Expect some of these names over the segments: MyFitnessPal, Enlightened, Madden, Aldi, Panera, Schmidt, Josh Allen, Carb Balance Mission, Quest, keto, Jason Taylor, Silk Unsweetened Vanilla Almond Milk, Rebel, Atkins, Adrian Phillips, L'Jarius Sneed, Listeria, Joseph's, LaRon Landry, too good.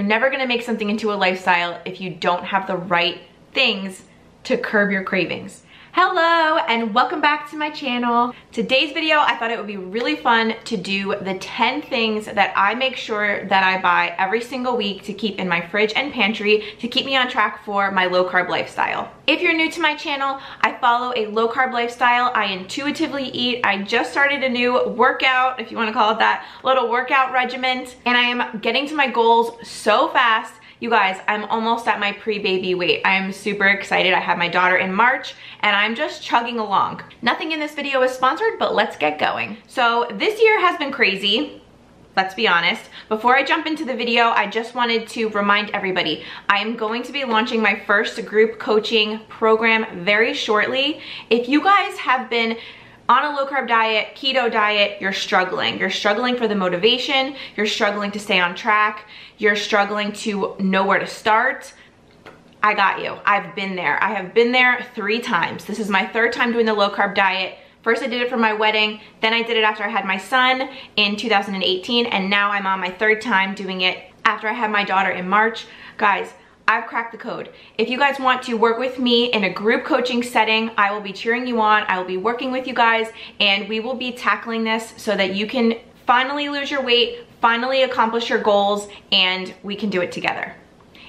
You're never gonna make something into a lifestyle if you don't have the right things to curb your cravings. Hello and welcome back to my channel. Today's video, I thought it would be really fun to do the 10 things that I make sure that I buy every single week to keep in my fridge and pantry to keep me on track for my low carb lifestyle. If you're new to my channel, I follow a low carb lifestyle. I intuitively eat. I just started a new workout, if you want to call it that, little workout regimen, and I am getting to my goals so fast. You guys, I'm almost at my pre-baby weight. I am super excited. I had my daughter in March and I'm just chugging along. Nothing in this video is sponsored, but let's get going. So this year has been crazy. Let's be honest. Before I jump into the video, I just wanted to remind everybody, I am going to be launching my first group coaching program very shortly. If you guys have been on a low carb diet, keto diet, you're struggling. You're struggling for the motivation, you're struggling to stay on track, you're struggling to know where to start. I got you, I've been there. I have been there 3 times. This is my 3rd time doing the low carb diet. First I did it for my wedding, then I did it after I had my son in 2018, and now I'm on my 3rd time doing it after I had my daughter in March. Guys, I've cracked the code. If you guys want to work with me in a group coaching setting, I will be cheering you on, I will be working with you guys, and we will be tackling this so that you can finally lose your weight, finally accomplish your goals, and we can do it together.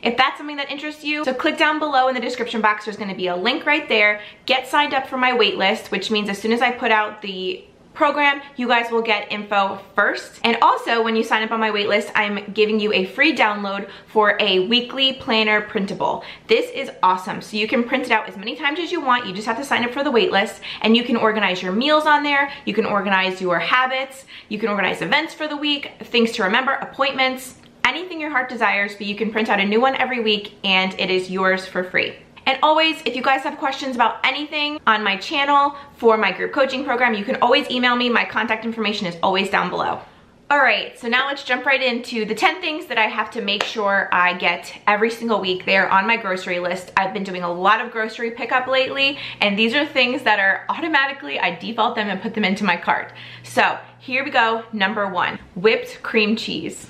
If that's something that interests you, so click down below in the description box, there's gonna be a link right there. Get signed up for my wait list, which means as soon as I put out the program, you guys will get info first. And also, when you sign up on my waitlist, I'm giving you a free download for a weekly planner printable. This is awesome. So you can print it out as many times as you want. You just have to sign up for the waitlist, and you can organize your meals on there. You can organize your habits. You can organize events for the week, things to remember, appointments, anything your heart desires, but you can print out a new one every week and it is yours for free. And always, if you guys have questions about anything on my channel for my group coaching program, you can always email me. My contact information is always down below. All right, so now let's jump right into the 10 things that I have to make sure I get every single week. They're on my grocery list. I've been doing a lot of grocery pickup lately, and these are things that are automatically, I default them and put them into my cart. So here we go, number 1, whipped cream cheese.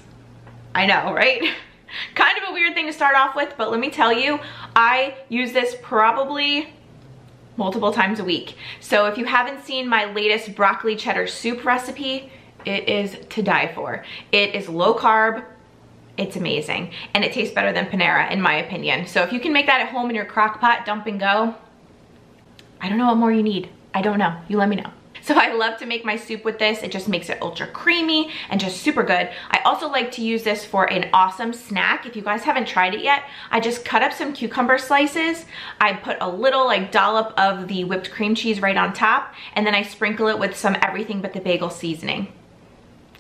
I know, right? Kind of a weird thing to start off with, but let me tell you, I use this probably multiple times a week. So if you haven't seen my latest broccoli cheddar soup recipe, it is to die for. It is low carb, it's amazing, and it tastes better than Panera, in my opinion. So if you can make that at home in your crock pot, dump and go, I don't know what more you need. I don't know, you let me know. So I love to make my soup with this. It just makes it ultra creamy and just super good. I also like to use this for an awesome snack. If you guys haven't tried it yet, I just cut up some cucumber slices. I put a little like dollop of the whipped cream cheese right on top, and then I sprinkle it with some everything but the bagel seasoning.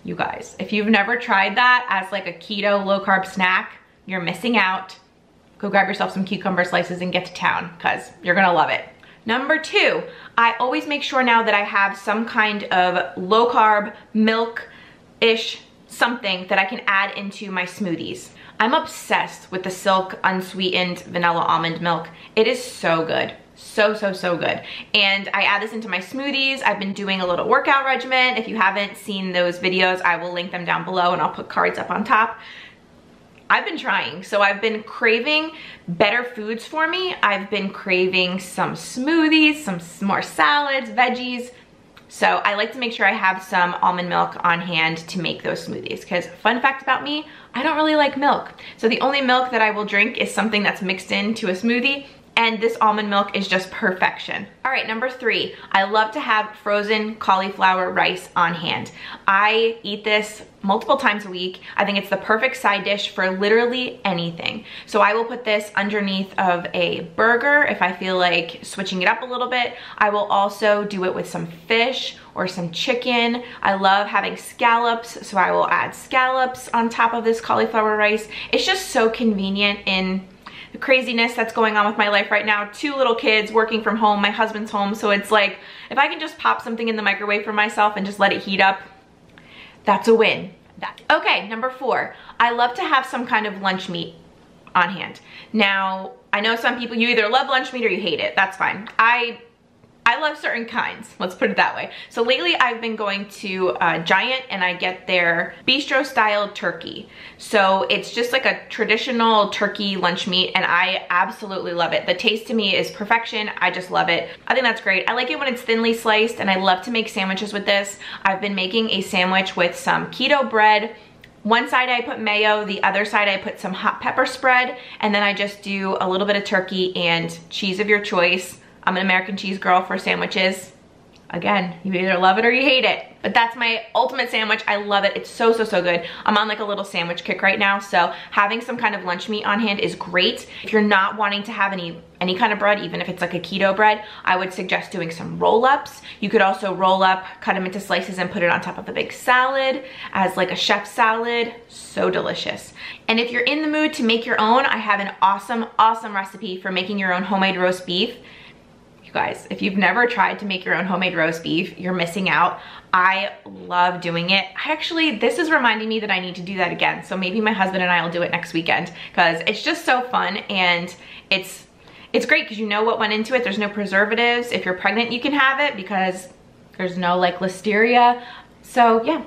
You guys, if you've never tried that as like a keto low carb snack, you're missing out. Go grab yourself some cucumber slices and get to town because you're gonna love it. Number 2, I always make sure now that I have some kind of low carb milk-ish something that I can add into my smoothies. I'm obsessed with the Silk Unsweetened Vanilla Almond Milk. It is so good. So, so, so good. And I add this into my smoothies. I've been doing a little workout regimen. If you haven't seen those videos, I will link them down below and I'll put cards up on top. I've been trying, so I've been craving better foods for me. I've been craving some smoothies, some more salads, veggies. So I like to make sure I have some almond milk on hand to make those smoothies, because fun fact about me, I don't really like milk. So the only milk that I will drink is something that's mixed into a smoothie, and this almond milk is just perfection. All right, number 3, I love to have frozen cauliflower rice on hand. I eat this multiple times a week. I think it's the perfect side dish for literally anything. So I will put this underneath of a burger if I feel like switching it up a little bit. I will also do it with some fish or some chicken. I love having scallops, so I will add scallops on top of this cauliflower rice. It's just so convenient in the craziness that's going on with my life right now. 2 little kids, working from home, my husband's home, so it's like, if I can just pop something in the microwave for myself and just let it heat up, that's a win. Okay, number 4, I love to have some kind of lunch meat on hand. Now, I know some people, you either love lunch meat or you hate it, that's fine. I I love certain kinds, let's put it that way. So lately I've been going to Giant and I get their bistro style turkey. So it's just like a traditional turkey lunch meat and I absolutely love it. The taste to me is perfection, I just love it. I think that's great. I like it when it's thinly sliced and I love to make sandwiches with this. I've been making a sandwich with some keto bread. One side I put mayo, the other side I put some hot pepper spread, and then I just do a little bit of turkey and cheese of your choice. I'm an American cheese girl for sandwiches. Again, you either love it or you hate it. But that's my ultimate sandwich. I love it. It's so, so, so good. I'm on like a little sandwich kick right now. So having some kind of lunch meat on hand is great. If you're not wanting to have any kind of bread, even if it's like a keto bread, I would suggest doing some roll-ups. You could also roll up, cut them into slices and put it on top of a big salad as like a chef's salad. So delicious. And if you're in the mood to make your own, I have an awesome, awesome recipe for making your own homemade roast beef. Guys, if you've never tried to make your own homemade roast beef, you're missing out. I love doing it. Actually, this is reminding me that I need to do that again. So maybe my husband and I will do it next weekend because it's just so fun and it's great because you know what went into it. There's no preservatives. If you're pregnant, you can have it because there's no like listeria. So yeah,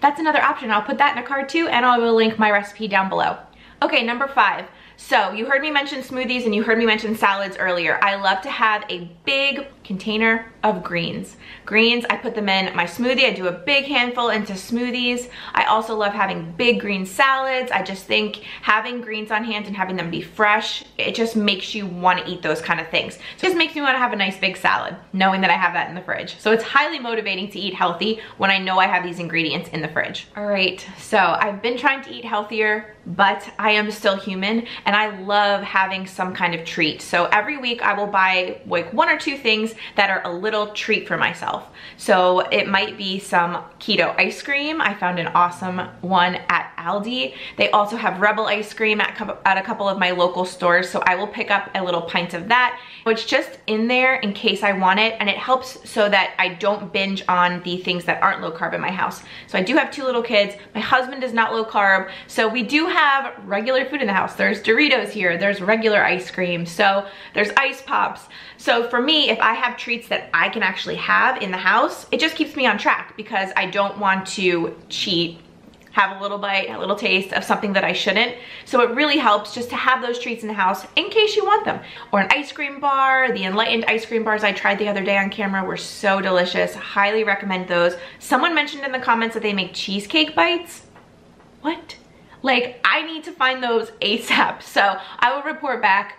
that's another option. I'll put that in a card too and I will link my recipe down below. Okay, number 5. So you heard me mention smoothies and you heard me mention salads earlier. I love to have a big container of greens. Greens, I put them in my smoothie. I do a big handful into smoothies. I also love having big green salads. I just think having greens on hand and having them be fresh, it just makes you want to eat those kind of things. So it just makes me want to have a nice big salad, knowing that I have that in the fridge. So it's highly motivating to eat healthy when I know I have these ingredients in the fridge. All right, so I've been trying to eat healthier, but I am still human and I love having some kind of treat. So every week I will buy like one or two things that are a little treat for myself. So it might be some keto ice cream. I found an awesome one at Aldi. They also have Rebel ice cream at a couple of my local stores. So I will pick up a little pint of that. It's just in there in case I want it. And it helps so that I don't binge on the things that aren't low carb in my house. So I do have 2 little kids. My husband is not low carb. So we do have regular food in the house. There's Doritos here. There's regular ice cream. So there's ice pops. So for me, if I have treats that I can actually have in the house, it just keeps me on track because I don't want to cheat, have a little bite, a little taste of something that I shouldn't. So it really helps just to have those treats in the house in case you want them. Or an ice cream bar, the Enlightened ice cream bars I tried the other day on camera were so delicious. Highly recommend those. Someone mentioned in the comments that they make cheesecake bites. What? Like, I need to find those ASAP. So I will report back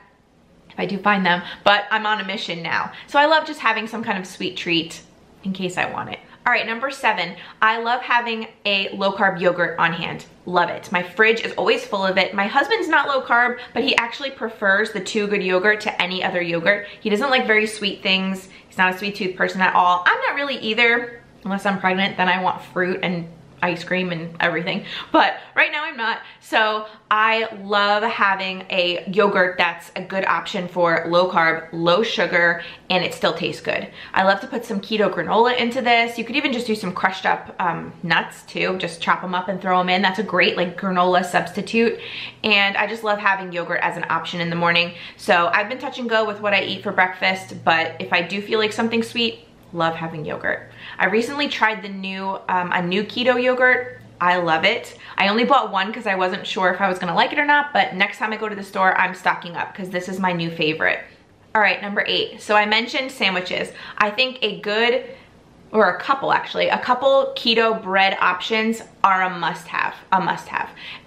if I do find them, but I'm on a mission now. So I love just having some kind of sweet treat in case I want it. All right, number 7, I love having a low carb yogurt on hand. Love it. My fridge is always full of it. My husband's not low carb, but he actually prefers the Too Good yogurt to any other yogurt. He doesn't like very sweet things. He's not a sweet tooth person at all. I'm not really either, unless I'm pregnant, then I want fruit and ice cream and everything, but right now I'm not. So I love having a yogurt that's a good option for low carb, low sugar, and it still tastes good. I love to put some keto granola into this. You could even just do some crushed up nuts too, just chop them up and throw them in. That's a great like granola substitute. And I just love having yogurt as an option in the morning. So I've been touch and go with what I eat for breakfast, but if I do feel like something sweet, love having yogurt. I recently tried the new, a new keto yogurt. I love it. I only bought one because I wasn't sure if I was gonna like it or not, but next time I go to the store, I'm stocking up because this is my new favorite. All right, number 8. So I mentioned sandwiches. I think a good, or a couple actually, a couple keto bread options are a must-have,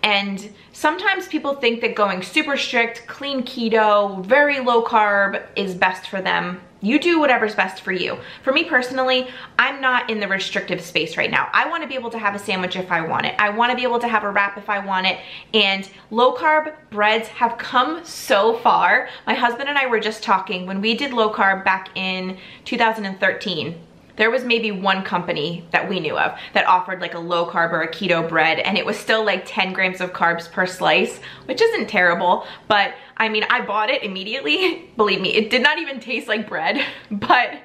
And sometimes people think that going super strict, clean keto, very low carb is best for them. You do whatever's best for you. For me personally, I'm not in the restrictive space right now. I want to be able to have a sandwich if I want it. I want to be able to have a wrap if I want it. And low carb breads have come so far. My husband and I were just talking when we did low carb back in 2013. There was maybe one company that we knew of that offered like a low carb or a keto bread and it was still like 10 grams of carbs per slice, which isn't terrible, but I mean, I bought it immediately. Believe me, it did not even taste like bread, but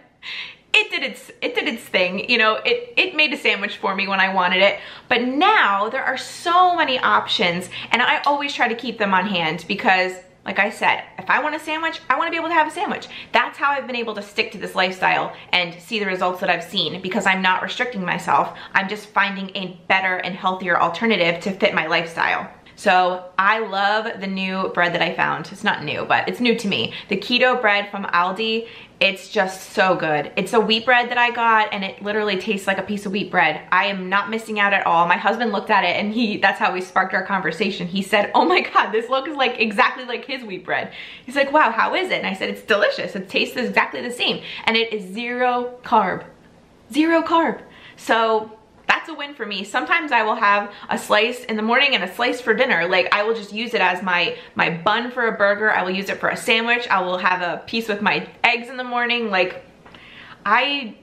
it did its thing. You know, it made a sandwich for me when I wanted it. But now there are so many options and I always try to keep them on hand because Like I said, if I want a sandwich, I want to be able to have a sandwich. That's how I've been able to stick to this lifestyle and see the results that I've seen, because I'm not restricting myself. I'm just finding a better and healthier alternative to fit my lifestyle. So I love the new bread that I found. It's not new, but it's new to me. The keto bread from Aldi, it's just so good. It's a wheat bread that I got, and it literally tastes like a piece of wheat bread. I am not missing out at all. My husband looked at it, and that's how we sparked our conversation. He said, oh my God, this looks like exactly like his wheat bread. He's like, wow, how is it? And I said, it's delicious. It tastes exactly the same. And it is zero carb. Zero carb. So that's a win for me. Sometimes I will have a slice in the morning and a slice for dinner. Like, I will just use it as my bun for a burger. I will use it for a sandwich. I will have a piece with my eggs in the morning. Like, I've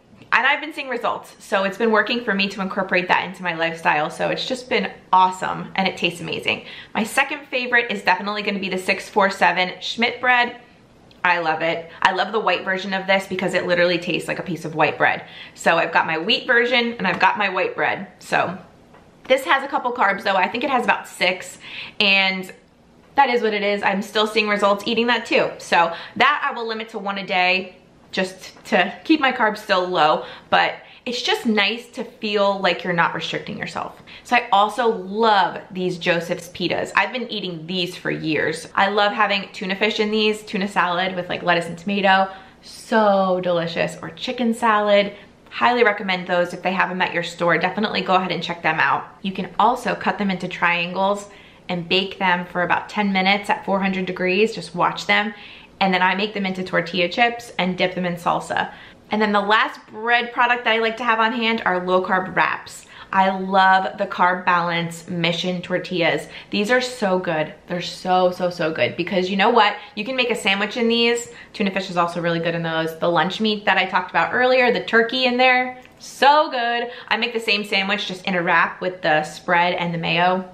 been seeing results. So it's been working for me to incorporate that into my lifestyle. So it's just been awesome, and it tastes amazing. My second favorite is definitely going to be the 647 Schmidt bread. I love it. I love the white version of this because it literally tastes like a piece of white bread. So I've got my wheat version and I've got my white bread. So this has a couple carbs though. I think it has about 6, and that is what it is. I'm still seeing results eating that too. So that I will limit to 1 a day just to keep my carbs still low, but it's just nice to feel like you're not restricting yourself. So I also love these Joseph's pitas. I've been eating these for years. I love having tuna fish in these, tuna salad with like lettuce and tomato. So delicious. Or chicken salad. Highly recommend those if they have them at your store. Definitely go ahead and check them out. You can also cut them into triangles and bake them for about 10 minutes at 400 degrees. Just watch them. And then I make them into tortilla chips and dip them in salsa. And then the last bread product that I like to have on hand are low-carb wraps. I love the Carb Balance Mission tortillas. These are so good. They're so, so, so good because you know what? You can make a sandwich in these. Tuna fish is also really good in those. The lunch meat that I talked about earlier, the turkey in there, so good. I make the same sandwich just in a wrap with the spread and the mayo,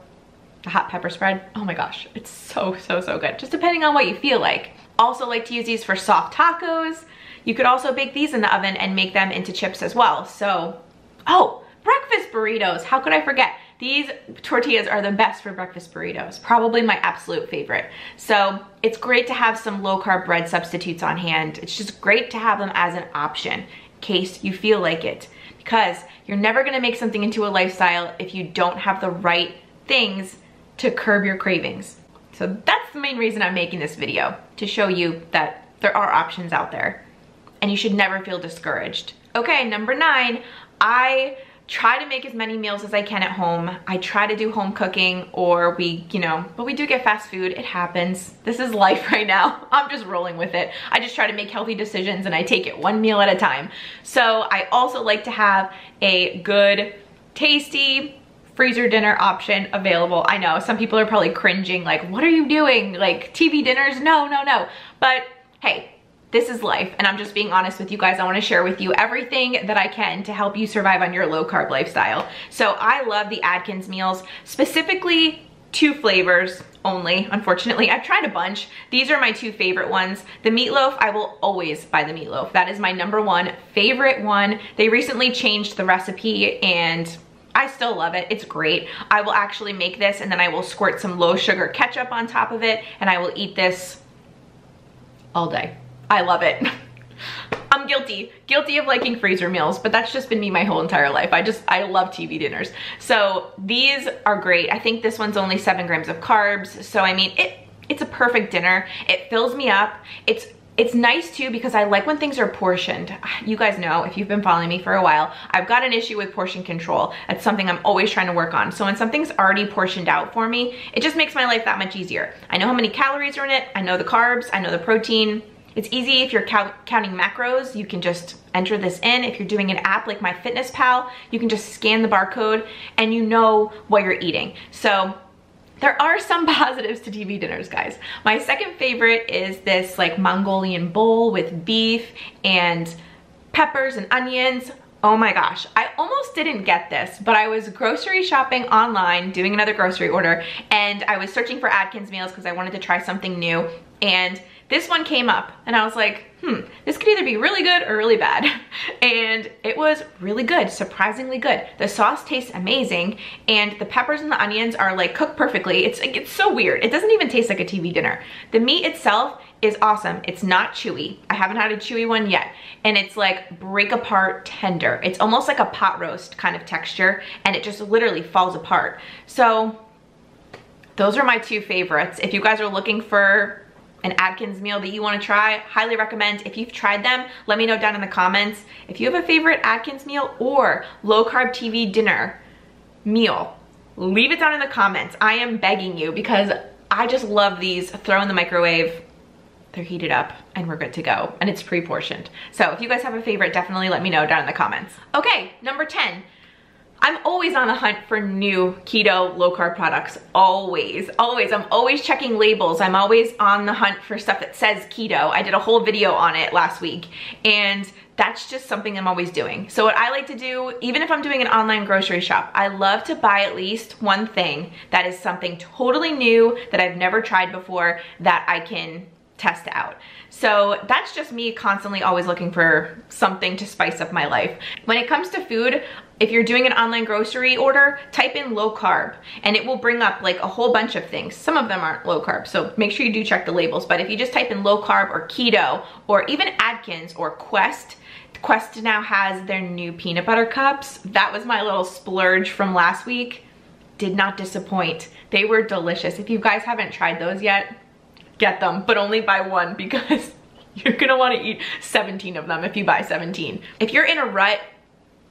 the hot pepper spread. Oh my gosh, it's so, so, so good. Just depending on what you feel like. Also like to use these for soft tacos. You could also bake these in the oven and make them into chips as well. So, oh, breakfast burritos. How could I forget? These tortillas are the best for breakfast burritos. Probably my absolute favorite. So it's great to have some low-carb bread substitutes on hand. It's just great to have them as an option in case you feel like it. Because you're never gonna make something into a lifestyle if you don't have the right things to curb your cravings. So that's the main reason I'm making this video, to show you that there are options out there. And you should never feel discouraged. Okay, number 9, I try to make as many meals as I can at home. I try to do home cooking, or but we do get fast food. It happens. This is life right now. I'm just rolling with it. I just try to make healthy decisions, and I take it one meal at a time. So I also like to have a good, tasty freezer dinner option available. I know some people are probably cringing, like, what are you doing? Like, TV dinners? No, no, no. But hey, this is life, and I'm just being honest with you guys. I want to share with you everything that I can to help you survive on your low-carb lifestyle. So I love the Atkins meals, specifically 2 flavors only, unfortunately. I've tried a bunch. These are my 2 favorite ones. The meatloaf, I will always buy the meatloaf. That is my number 1 favorite one. They recently changed the recipe, and I still love it. It's great. I will actually make this, and then I will squirt some low-sugar ketchup on top of it, and I will eat this all day. I love it. I'm guilty of liking freezer meals, but that's just been me my whole entire life. I love TV dinners. So these are great. I think this one's only 7 grams of carbs. So I mean, it's a perfect dinner. It fills me up. It's nice too, because I like when things are portioned. You guys know, if you've been following me for a while, I've got an issue with portion control. That's something I'm always trying to work on. So when something's already portioned out for me, it just makes my life that much easier. I know how many calories are in it. I know the carbs. I know the protein. It's easy if you're counting macros, you can just enter this in. If you're doing an app like MyFitnessPal, you can just scan the barcode and you know what you're eating. So there are some positives to TV dinners, guys. My second favorite is this like Mongolian bowl with beef and peppers and onions. Oh my gosh, I almost didn't get this, but I was grocery shopping online, doing another grocery order, and I was searching for Atkins meals because I wanted to try something new, and this one came up, and I was like, this could either be really good or really bad. And it was really good, surprisingly good. The sauce tastes amazing, and the peppers and the onions are like cooked perfectly. It's so weird. It doesn't even taste like a TV dinner. The meat itself is awesome. It's not chewy. I haven't had a chewy one yet. And it's like break apart tender. It's almost like a pot roast kind of texture, and it just literally falls apart. So those are my two favorites. If you guys are looking for an Atkins meal that you want to try, highly recommend. If you've tried them, let me know down in the comments if you have a favorite Atkins meal or low carb TV dinner meal. Leave it down in the comments. I am begging you, because I just love these. Throw in the microwave, they're heated up, and we're good to go, and it's pre-portioned. So if you guys have a favorite, definitely let me know down in the comments. Okay, number 10. I'm always on the hunt for new keto low carb products, always, always. I'm always checking labels. I'm always on the hunt for stuff that says keto. I did a whole video on it last week, and that's just something I'm always doing. So what I like to do, even if I'm doing an online grocery shop, I love to buy at least one thing that is something totally new that I've never tried before that I can test out. So that's just me constantly always looking for something to spice up my life. When it comes to food, if you're doing an online grocery order, type in low carb, and it will bring up like a whole bunch of things. Some of them aren't low carb, so make sure you do check the labels. But if you just type in low carb or keto or even Atkins or Quest, Quest now has their new peanut butter cups. That was my little splurge from last week. Did not disappoint. They were delicious. If you guys haven't tried those yet, get them, but only buy one, because you're gonna wanna eat 17 of them if you buy 17. If you're in a rut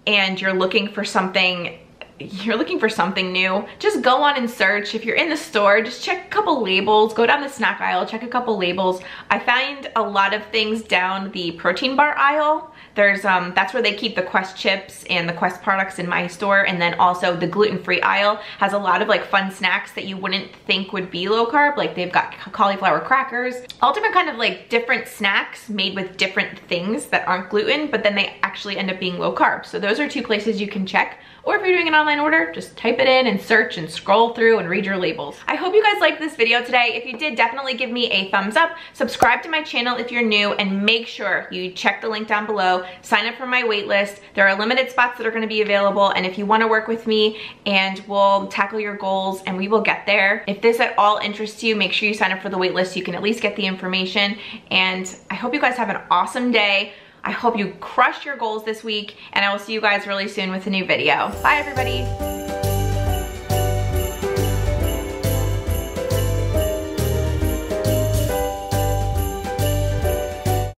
and you're looking for something new, just go on and search. If you're in the store, just check a couple labels, go down the snack aisle, check a couple labels. I find a lot of things down the protein bar aisle. There's, that's where they keep the Quest chips and the Quest products in my store. And then also the gluten-free aisle has a lot of like fun snacks that you wouldn't think would be low carb. Like they've got cauliflower crackers, all different kind of like different snacks made with different things that aren't gluten, but then they actually end up being low carb. So those are two places you can check. Or if you're doing an online order, just type it in and search and scroll through and read your labels. I hope you guys liked this video today. If you did, definitely give me a thumbs up, subscribe to my channel if you're new, and make sure you check the link down below, sign up for my wait list. There are limited spots that are gonna be available, and if you wanna work with me, and we'll tackle your goals and we will get there. If this at all interests you, make sure you sign up for the wait list so you can at least get the information. And I hope you guys have an awesome day. I hope you crush your goals this week, and I will see you guys really soon with a new video. Bye, everybody.